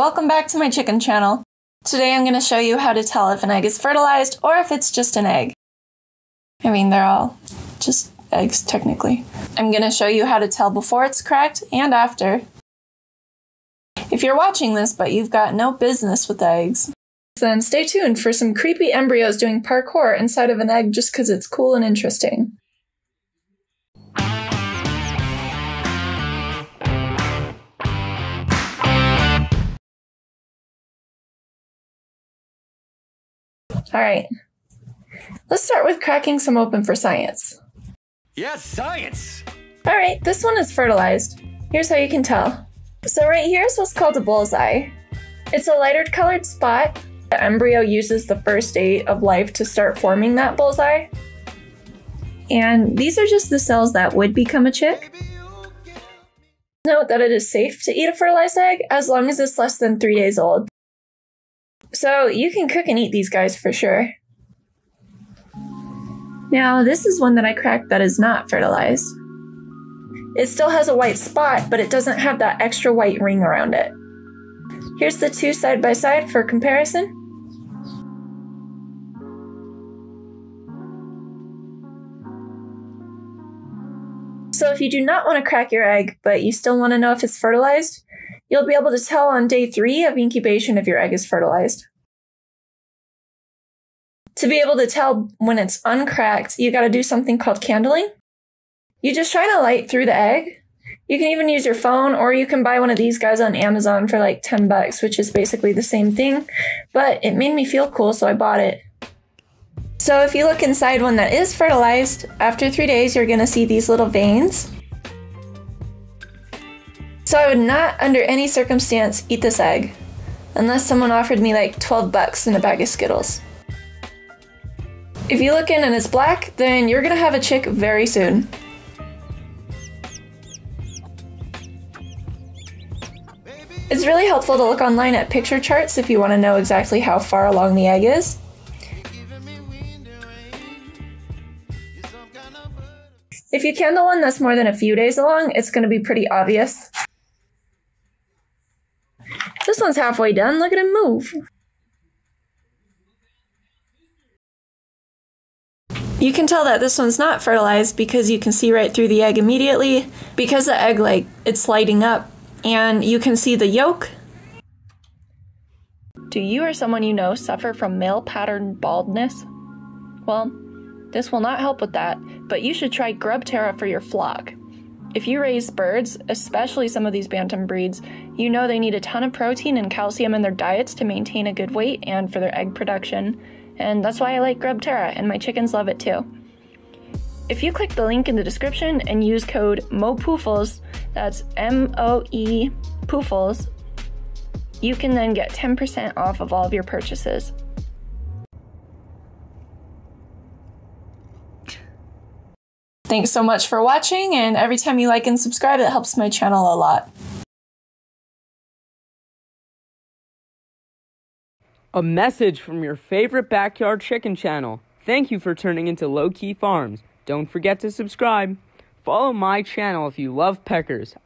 welcome back to my chicken channel. Today I'm going to show you how to tell if an egg is fertilized or if it's just an egg. I mean, they're all just eggs, technically. I'm going to show you how to tell before it's cracked and after. If you're watching this but you've got no business with eggs, then stay tuned for some creepy embryos doing parkour inside of an egg just because it's cool and interesting. All right, let's start with cracking some open for science. Yes, science! All right, this one is fertilized. Here's how you can tell. So right here is what's called a bullseye. It's a lighter colored spot. The embryo uses the first day of life to start forming that bullseye. And these are just the cells that would become a chick. Note that it is safe to eat a fertilized egg as long as it's less than 3 days old. So you can cook and eat these guys for sure. Now this is one that I cracked that is not fertilized. It still has a white spot, but it doesn't have that extra white ring around it. Here's the two side by side for comparison. So if you do not want to crack your egg, but you still want to know if it's fertilized, you'll be able to tell on day 3 of incubation if your egg is fertilized. To be able to tell when it's uncracked, you gotta do something called candling. You just shine a light through the egg. You can even use your phone, or you can buy one of these guys on Amazon for like 10 bucks, which is basically the same thing, but it made me feel cool, so I bought it. So if you look inside one that is fertilized, after 3 days, you're gonna see these little veins. So I would not, under any circumstance, eat this egg, unless someone offered me like 12 bucks in a bag of Skittles. If you look in and it's black, then you're gonna have a chick very soon. It's really helpful to look online at picture charts if you wanna know exactly how far along the egg is. If you candle one that's more than a few days along, it's gonna be pretty obvious. This one's halfway done, look at him move! You can tell that this one's not fertilized because you can see right through the egg immediately, because the egg, like, it's lighting up, and you can see the yolk. Do you or someone you know suffer from male pattern baldness? Well, this will not help with that, but you should try Grubterra for your flock. If you raise birds, especially some of these bantam breeds, you know they need a ton of protein and calcium in their diets to maintain a good weight and for their egg production, and that's why I like Grubterra, and my chickens love it too. If you click the link in the description and use code Moepoofles, that's M-O-E-Poofles, you can then get 10% off of all of your purchases. Thanks so much for watching, and every time you like and subscribe, it helps my channel a lot. A message from your favorite backyard chicken channel. Thank you for turning into Low-Key Farms. Don't forget to subscribe. Follow my channel if you love peckers.